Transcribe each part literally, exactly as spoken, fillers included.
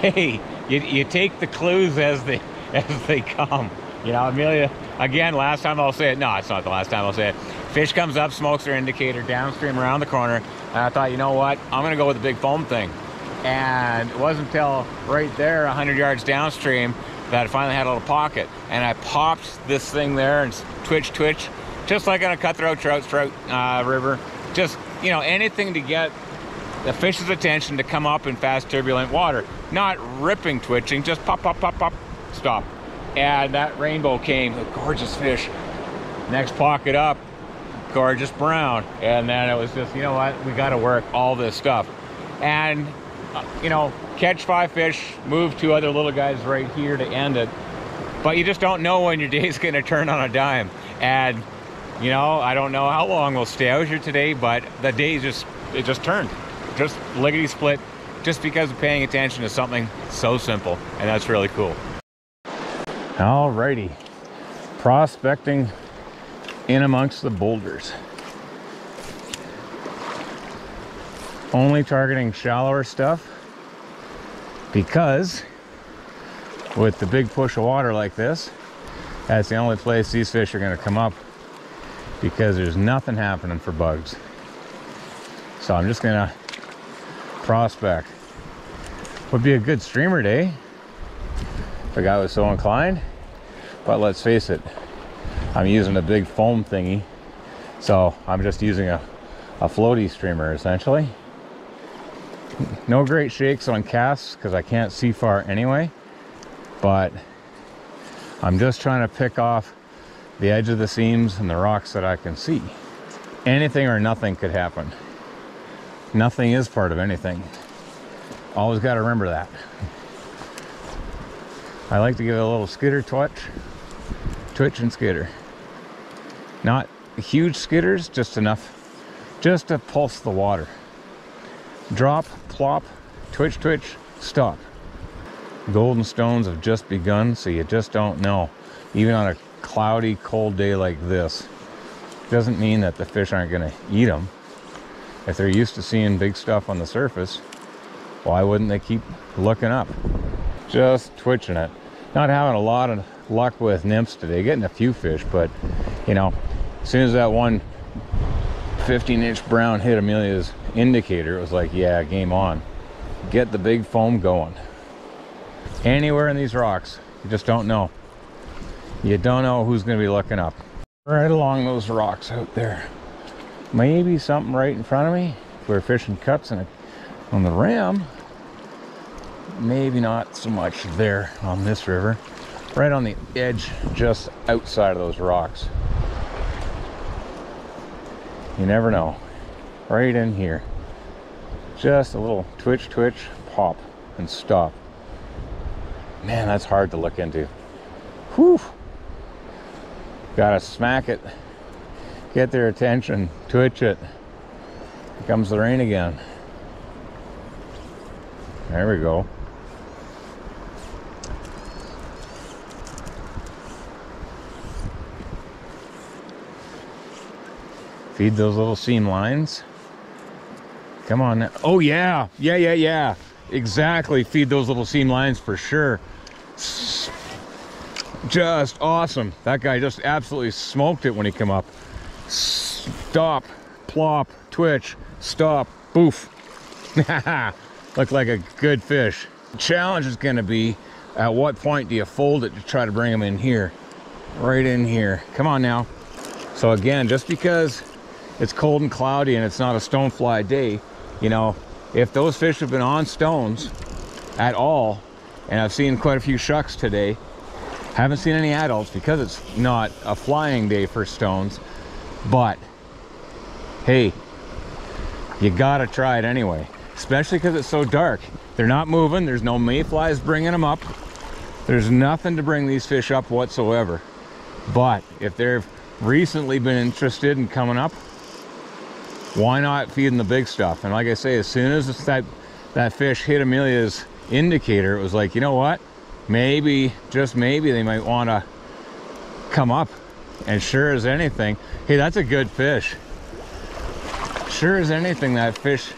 hey, you, you take the clues as they as they come. You know, Amelia, again, last time I'll say it. No, it's not the last time I'll say it. Fish comes up, smokes their indicator downstream around the corner. And I thought, you know what? I'm going to go with the big foam thing. And it wasn't until right there, a hundred yards downstream, that I finally had a little pocket. And I popped this thing there and twitch, twitch, just like on a cutthroat trout, trout uh, river. Just, you know, anything to get the fish's attention to come up in fast, turbulent water. Not ripping, twitching, just pop, pop, pop, pop, stop. And that rainbow came, a gorgeous fish. Next pocket up, gorgeous brown. And then it was just, you know what, we got to work all this stuff. And, you know, catch five fish, move two other little guys right here to end it. But you just don't know when your day's going to turn on a dime. And, you know, I don't know how long we'll stay out here today, but the day just, it just turned. Just lickety split, just because of paying attention to something so simple. And that's really cool. Alrighty, prospecting in amongst the boulders. Only targeting shallower stuff because with the big push of water like this, that's the only place these fish are going to come up because there's nothing happening for bugs. So I'm just going to prospect. Would be a good streamer day if a guy was so inclined. But let's face it, I'm using a big foam thingy, so I'm just using a, a floaty streamer essentially. No great shakes on casts because I can't see far anyway, but I'm just trying to pick off the edge of the seams and the rocks that I can see. Anything or nothing could happen. Nothing is part of anything. Always got to remember that. I like to give it a little skitter twitch, twitch and skitter. Not huge skitters, just enough, just to pulse the water. Drop, plop, twitch, twitch, stop. Golden stones have just begun, so you just don't know. Even on a cloudy, cold day like this, doesn't mean that the fish aren't gonna eat them. If they're used to seeing big stuff on the surface, why wouldn't they keep looking up? Just twitching it. Not having a lot of luck with nymphs today, getting a few fish, but you know, as soon as that one fifteen inch brown hit Amelia's indicator, it was like, yeah, game on. Get the big foam going. Anywhere in these rocks, you just don't know. You don't know who's gonna be looking up. Right along those rocks out there. Maybe something right in front of me. We're fishing cuts and on the ram. Maybe not so much there on this river, right on the edge just outside of those rocks. You never know. Right in here, just a little twitch, twitch, pop and stop. Man, that's hard to look into. Whew. Gotta smack it, get their attention, twitch it. Here comes the rain again. There we go. Feed those little seam lines. Come on now. Oh yeah, yeah, yeah, yeah. Exactly, feed those little seam lines for sure. Just awesome. That guy just absolutely smoked it when he came up. Stop, plop, twitch, stop, boof. Looked like a good fish. The challenge is gonna be, at what point do you fold it to try to bring them in here? Right in here, come on now. So again, just because it's cold and cloudy and it's not a stonefly day, you know, if those fish have been on stones at all, and I've seen quite a few shucks today, haven't seen any adults because it's not a flying day for stones, but hey, you gotta try it anyway, especially because it's so dark. They're not moving, there's no mayflies bringing them up, there's nothing to bring these fish up whatsoever. But if they've recently been interested in coming up, why not feeding the big stuff? And like I say, as soon as it's that that fish hit Amelia's indicator, it was like, you know what, maybe, just maybe, they might want to come up. And sure as anything, hey, that's a good fish. Sure as anything, that fish,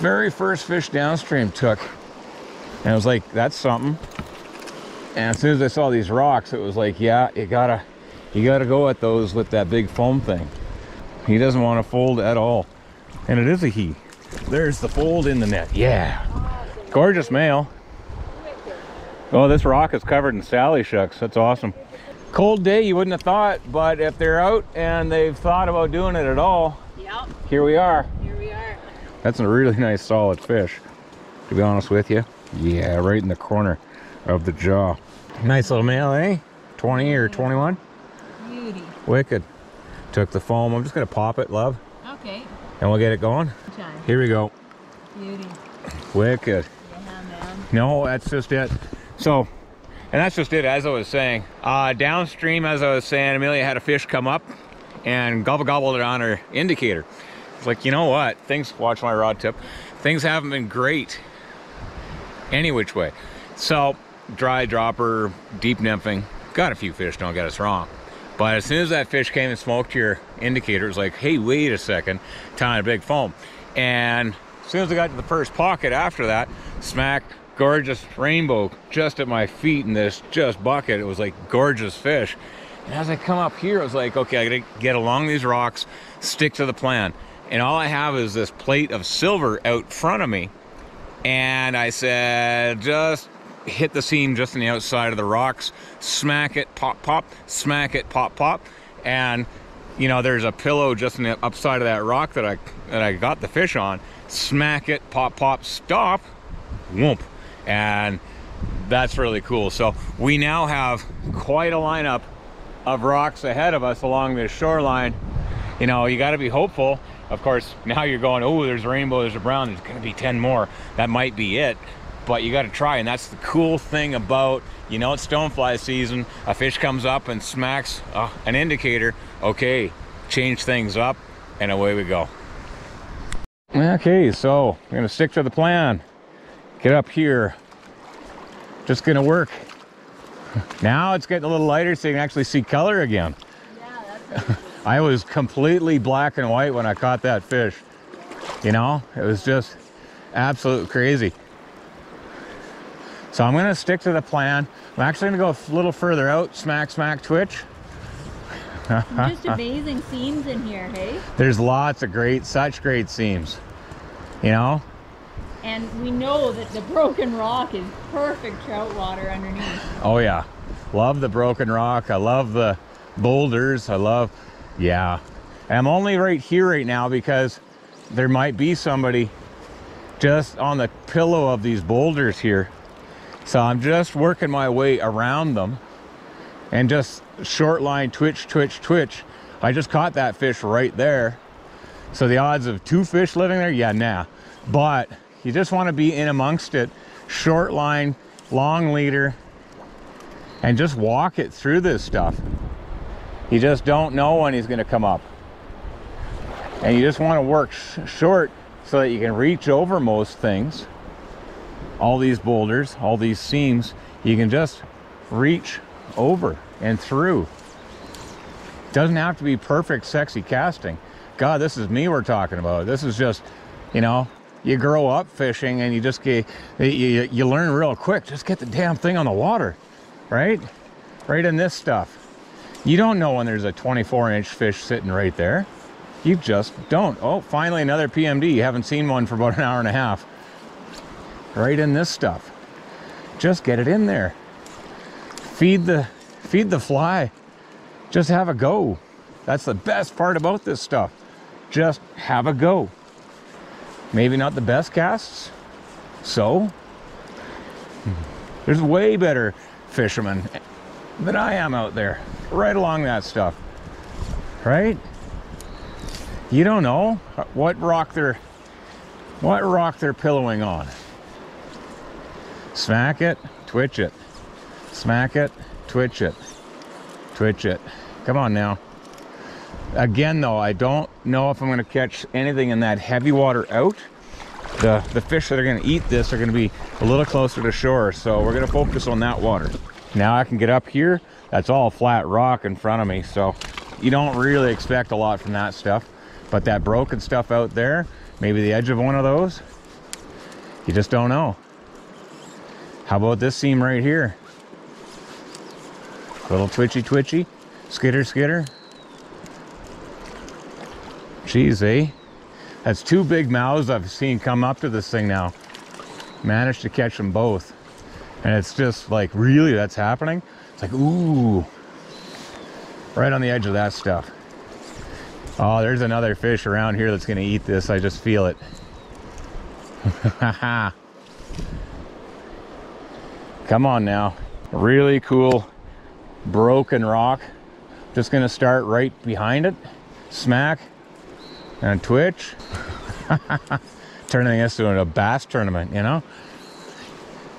very first fish downstream took And I was like, that's something. And as soon as I saw these rocks, it was like, yeah, you gotta, you gotta go at those with that big foam thing. He doesn't want to fold at all. And it is a he. There's the fold in the net. Yeah. Gorgeous male. Oh, this rock is covered in sally shucks. That's awesome. Cold day, you wouldn't have thought, but if they're out and they've thought about doing it at all, yep. Here we are. Here we are. That's a really nice solid fish, to be honest with you. Yeah, right in the corner of the jaw. Nice little male, eh? twenty or twenty-one? Beauty. Wicked. Took the foam. I'm just going to pop it, love. Okay. And we'll get it going. Time. Here we go. Beauty. Wicked. Yeah, man. No, that's just it. So, and that's just it, as I was saying. Uh, downstream, as I was saying, Amelia had a fish come up and gobble gobbled it on her indicator. It's like, you know what? Things, watch my rod tip. Things haven't been great any which way. So, dry dropper, deep nymphing. Got a few fish, don't get us wrong. But as soon as that fish came and smoked your indicator, it was like, hey, wait a second, tying a big foam. And as soon as I got to the first pocket after that, smack, gorgeous rainbow just at my feet in this just bucket. It was like gorgeous fish. And as I come up here, I was like, okay, I gotta get along these rocks, stick to the plan. And all I have is this plate of silver out front of me. And I said, just hit the seam just on the outside of the rocks, smack it, pop, pop, smack it, pop, pop. And you know, there's a pillow just on the upside of that rock that I that I got the fish on. Smack it, pop, pop, stop, whoomp. And that's really cool. So we now have quite a lineup of rocks ahead of us along this shoreline. You know, you got to be hopeful. Of course, now you're going, oh, there's a rainbow, there's a brown, there's going to be ten more. That might be it. But you got to try, and that's the cool thing about, you know, it's stonefly season. A fish comes up and smacks uh, an indicator. Okay, change things up, and away we go. Okay, so we're going to stick to the plan. Get up here. Just going to work. Now it's getting a little lighter so you can actually see color again. Yeah, that's really cool. I was completely black and white when I caught that fish. You know, it was just absolute crazy. So I'm going to stick to the plan. I'm actually going to go a little further out. Smack, smack, twitch. Just amazing seams in here, hey? There's lots of great, such great seams. You know? And we know that the broken rock is perfect trout water underneath. Oh, yeah. Love the broken rock. I love the boulders. I love, yeah. And I'm only right here right now because there might be somebody just on the pillow of these boulders here. So I'm just working my way around them and just short line twitch, twitch, twitch. I just caught that fish right there. So the odds of two fish living there, yeah, nah. But you just want to be in amongst it, short line, long leader, and just walk it through this stuff. You just don't know when he's going to come up. And you just want to work sh short so that you can reach over most things. All these boulders, all these seams, you can just reach over and through. Doesn't have to be perfect, sexy casting. God, this is me we're talking about. This is just, you know, you grow up fishing and you just get, you, you learn real quick. Just get the damn thing on the water, right? Right in this stuff. You don't know when there's a twenty-four inch fish sitting right there. You just don't. Oh, finally another P M D. You haven't seen one for about an hour and a half. Right in this stuff. Just get it in there. Feed the feed the fly. Just have a go. That's the best part about this stuff. Just have a go. Maybe not the best casts. So there's way better fishermen than I am out there. Right along that stuff. Right? You don't know what rock they're what rock they're pillowing on. Smack it, twitch it. Smack it, twitch it. Twitch it. Come on now. Again though, I don't know if I'm going to catch anything in that heavy water out. The, the fish that are going to eat this are going to be a little closer to shore, so we're going to focus on that water. Now I can get up here. That's all flat rock in front of me, so you don't really expect a lot from that stuff. But that broken stuff out there, maybe the edge of one of those, you just don't know. How about this seam right here? A little twitchy twitchy, skitter skitter. Jeez, eh? That's two big mouths I've seen come up to this thing now. Managed to catch them both. And it's just like, really, that's happening? It's like, ooh. Right on the edge of that stuff. Oh, there's another fish around here that's gonna eat this. I just feel it. Come on now. Really cool broken rock. Just gonna start right behind it. Smack. And twitch. Turning this into a bass tournament, you know?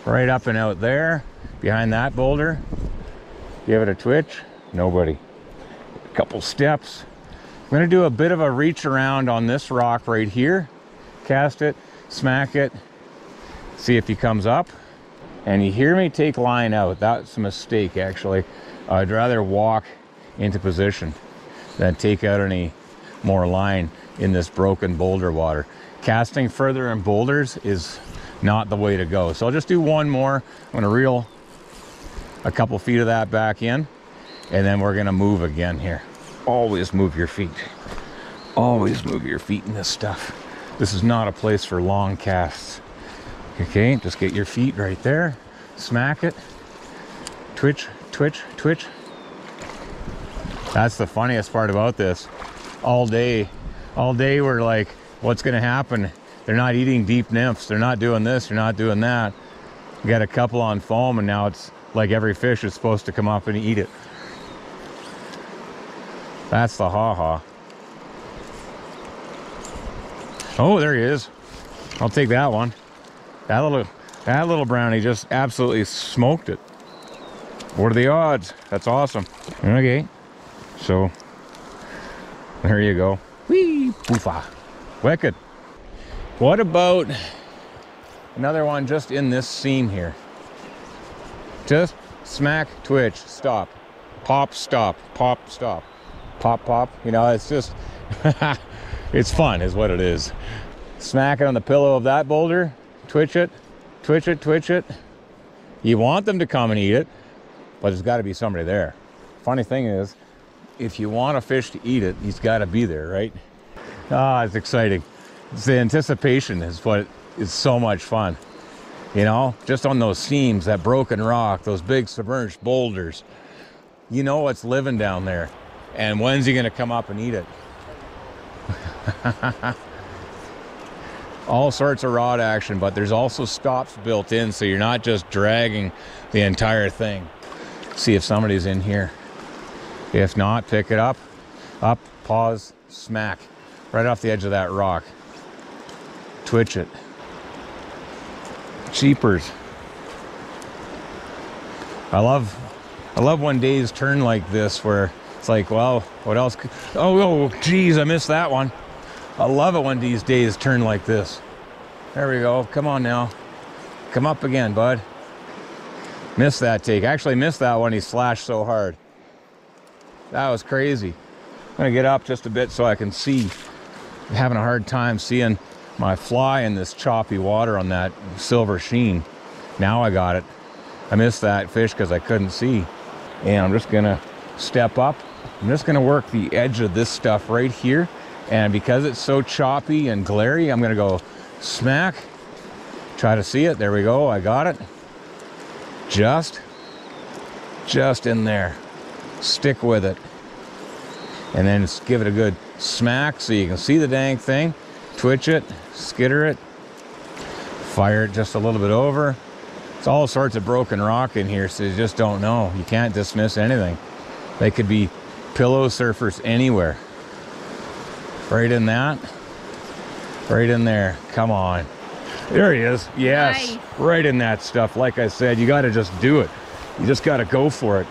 Right up and out there, behind that boulder. Give it a twitch, nobody. A couple steps. I'm gonna do a bit of a reach around on this rock right here. Cast it, smack it, see if he comes up. And you hear me take line out. That's a mistake, actually. I'd rather walk into position than take out any more line in this broken boulder water. Casting further in boulders is not the way to go. So I'll just do one more. I'm gonna reel a couple feet of that back in, and then we're gonna move again here. Always move your feet. Always move your feet in this stuff. This is not a place for long casts. Okay, just get your feet right there. Smack it. Twitch, twitch, twitch. That's the funniest part about this. All day, all day we're like, what's gonna happen? They're not eating deep nymphs. They're not doing this, they're not doing that. We got a couple on foam, and now it's like every fish is supposed to come up and eat it. That's the ha-ha. Oh, there he is. I'll take that one. That little, that little brownie just absolutely smoked it. What are the odds? That's awesome. Okay, so there you go. Whee! Poofa. Wicked. What about another one just in this seam here? Just smack, twitch, stop. Pop, stop, pop, stop. Pop, pop. You know, it's just, it's fun is what it is. Smack it on the pillow of that boulder. Twitch it, twitch it, twitch it. You want them to come and eat it, but there's got to be somebody there. Funny thing is, if you want a fish to eat it, he's got to be there, right? Ah, it's exciting. It's the anticipation is what is so much fun. You know, just on those seams, that broken rock, those big submerged boulders. You know what's living down there. And when's he going to come up and eat it? All sorts of rod action, but there's also stops built in, so you're not just dragging the entire thing. See if somebody's in here. If not, pick it up, up, pause, smack, right off the edge of that rock. Twitch it. Cheepers. I love, I love when days turn like this where it's like, well, what else? Could, oh, oh, geez, I missed that one. I love it when these days turn like this. There we go. Come on now. Come up again, bud. Missed that take. Actually missed that one. He slashed so hard. That was crazy. I'm gonna get up just a bit so I can see. I'm having a hard time seeing my fly in this choppy water on that silver sheen. Now I got it. I missed that fish because I couldn't see. And I'm just gonna step up. I'm just gonna work the edge of this stuff right here. And because it's so choppy and glary, I'm gonna go smack. Try to see it. There we go. I got it. Just, just in there. Stick with it, and then just give it a good smack so you can see the dang thing. Twitch it, skitter it, fire it just a little bit over. It's all sorts of broken rock in here, so you just don't know. You can't dismiss anything. They could be pillow surfers anywhere. Right in that, right in there. Come on, there he is. Yes. Nice. Right in that stuff. Like I said, you got to just do it. You just got to go for it.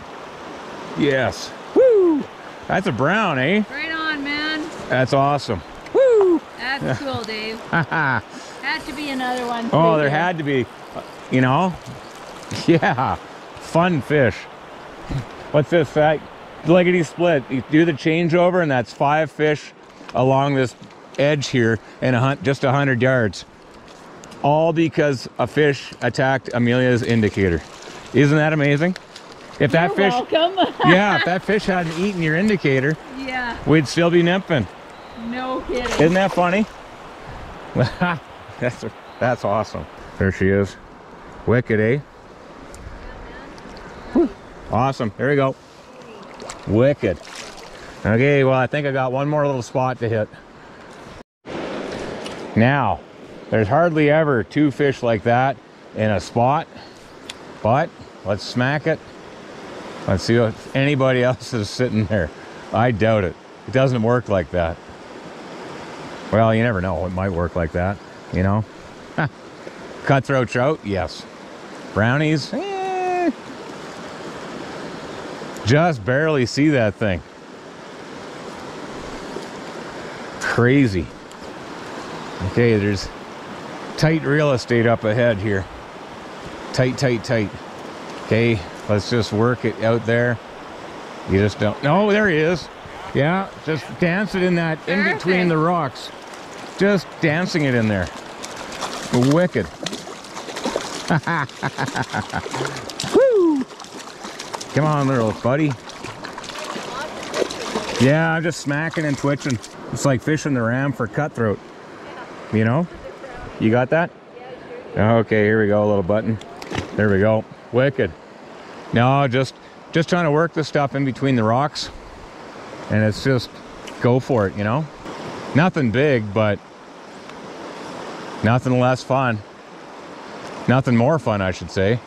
Yes. Woo! That's a brown, eh? Right on, man. That's awesome. Woo! That's cool, Dave. Had to be another one. Oh, there had to be. You know? Yeah. Fun fish. What's this? Leggedy split. You do the changeover, and that's five fish along this edge here, and a hunt just a hundred yards. all because a fish attacked Amelia's indicator. Isn't that amazing? If that You're fish, welcome. yeah, if that fish hadn't eaten your indicator, yeah, we'd still be nymphing. No kidding. Isn't that funny? that's a, that's awesome. There she is. Wicked, eh? Whew. Awesome. Here we go. Wicked. Okay, well, I think I got one more little spot to hit. Now, there's hardly ever two fish like that in a spot, but let's smack it. Let's see if anybody else is sitting there. I doubt it. It doesn't work like that. Well, you never know. It might work like that, you know? Huh. Cutthroat trout, yes. Brownies, eh. Just barely see that thing. Crazy. Okay, there's tight real estate up ahead here. Tight, tight, tight. Okay, let's just work it out there. You just don't. No, there he is. Yeah, just dance it in that, in between the rocks. Just dancing it in there. Wicked. Woo! Come on, little buddy. Yeah, I'm just smacking and twitching. It's like fishing the ram for cutthroat. You know? You got that? Okay, here we go, little button. There we go. Wicked. No, just just trying to work the stuff in between the rocks. And it's just go for it, you know? Nothing big, but nothing less fun. Nothing more fun, I should say.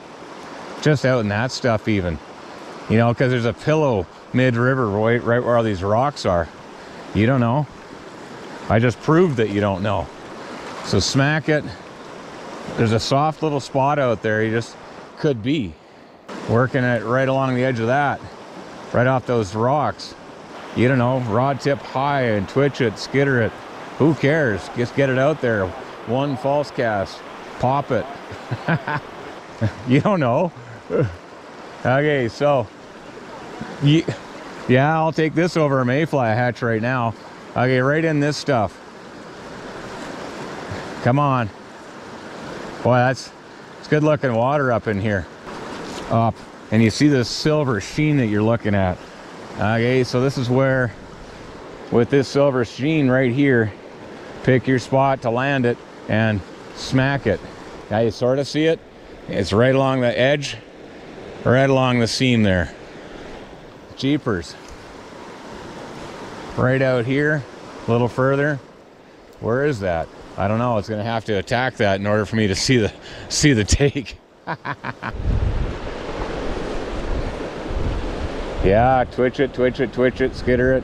Just out in that stuff even. You know, because there's a pillow mid-river right, right where all these rocks are. You don't know. I just proved that you don't know. So smack it. There's a soft little spot out there. You just could be working it right along the edge of that, right off those rocks. You don't know, rod tip high and twitch it, skitter it. Who cares? Just get it out there. One false cast, pop it. You don't know. Okay, so you, yeah, I'll take this over a mayfly hatch right now. Okay, right in this stuff. Come on. Boy, that's it's good looking water up in here. Up, and you see this silver sheen that you're looking at. Okay, so this is where, with this silver sheen right here, pick your spot to land it and smack it. Now you sort of see it. It's right along the edge, right along the seam there. Jeepers. Right out here, a little further. Where is that? I don't know. It's gonna have to attack that in order for me to see the see the take. Yeah, twitch it, twitch it, twitch it, skitter it.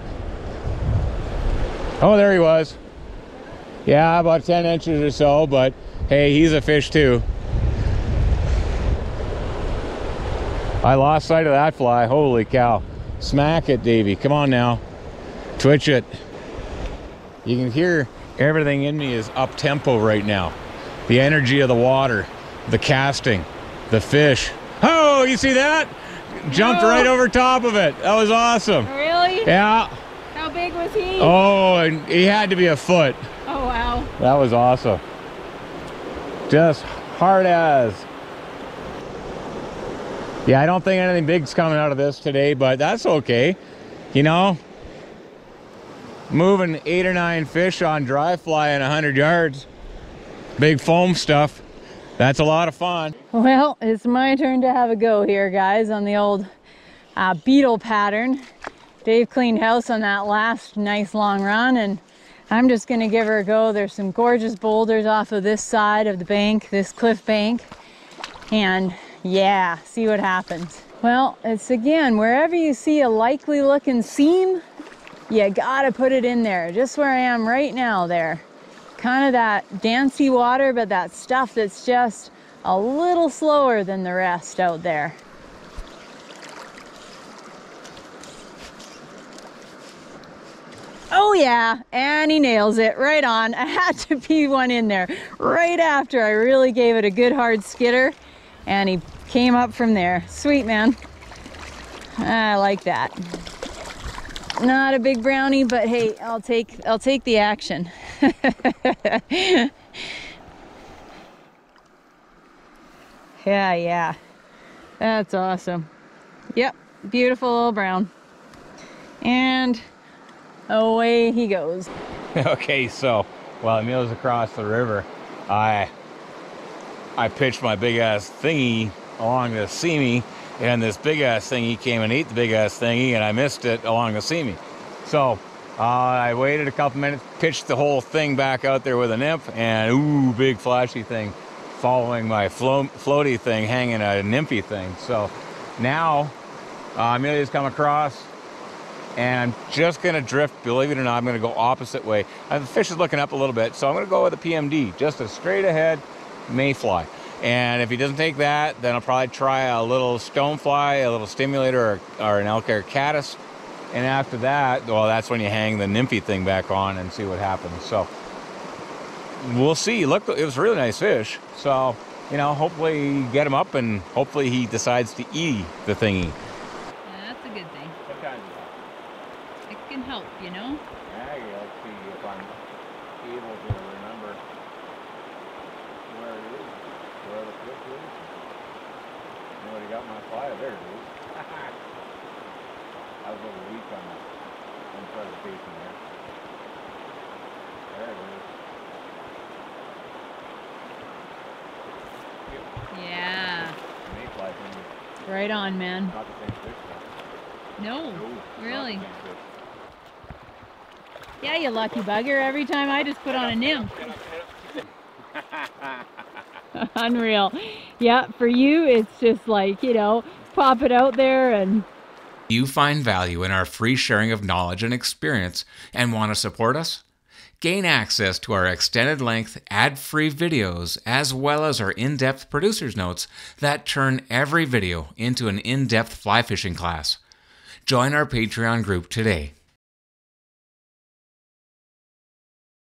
Oh, there he was. Yeah, about ten inches or so, but hey, he's a fish too. I lost sight of that fly, holy cow. Smack it, Davey, come on now. Twitch it. You can hear everything in me is up-tempo right now. The energy of the water, the casting, the fish. Oh, you see that? Jumped no. right over top of it. That was awesome. Really? Yeah. How big was he? Oh, and he had to be a foot. Oh, wow. That was awesome. Just hard as. Yeah, I don't think anything big's coming out of this today, but that's okay. You know, moving eight or nine fish on dry fly in a hundred yards. Big foam stuff. That's a lot of fun. Well, it's my turn to have a go here, guys, on the old uh, beetle pattern. Dave cleaned house on that last nice long run, and I'm just gonna give her a go. There's some gorgeous boulders off of this side of the bank, this cliff bank, and yeah, see what happens. Well, it's again, wherever you see a likely looking seam, you gotta put it in there, just where I am right now there. Kind of that dancey water, but that stuff that's just a little slower than the rest out there. Oh yeah, and he nails it right on. I had to pee one in there right after I really gave it a good hard skitter, and he came up from there. Sweet, man. I like that. Not a big brownie, but hey, I'll take I'll take the action. Yeah, yeah. That's awesome. Yep, beautiful little brown. And away he goes. Okay, so while Emile's across the river, I I pitched my big ass thingy along the seamy, and this big ass thingy came and ate the big ass thingy, and I missed it along the seamy. So uh, I waited a couple minutes, pitched the whole thing back out there with an nymph, and ooh, big flashy thing following my flo floaty thing, hanging a nymphy thing. So now uh, Amelia's come across, and I'm just gonna drift, believe it or not, I'm gonna go opposite way. Uh, the fish is looking up a little bit, so I'm gonna go with a P M D, just a straight ahead mayfly. And if he doesn't take that, then I'll probably try a little stonefly, a little stimulator, or, or an elk or caddis. And after that, well, that's when you hang the nymphy thing back on and see what happens. So we'll see. Look, it was a really nice fish. So, you know, hopefully you get him up, and hopefully he decides to eat the thingy. That's a good thing. Sometimes it can help, you know? Yeah, you like to see if I'm able to remember where it is, where the fish is. Nobody got my fly there, dude. I was a little weak on that. I'm trying to bait him there. There it is. Yeah. Mayfly thing. Right on, man. Not the same fish though. No, no, really. Not the same fish. Yeah, you lucky bugger. Every time I just put on a nymph. Unreal. Yeah, for you, it's just like, you know, pop it out there and... If you find value in our free sharing of knowledge and experience and want to support us, gain access to our extended length ad-free videos as well as our in-depth producer's notes that turn every video into an in-depth fly fishing class. Join our Patreon group today.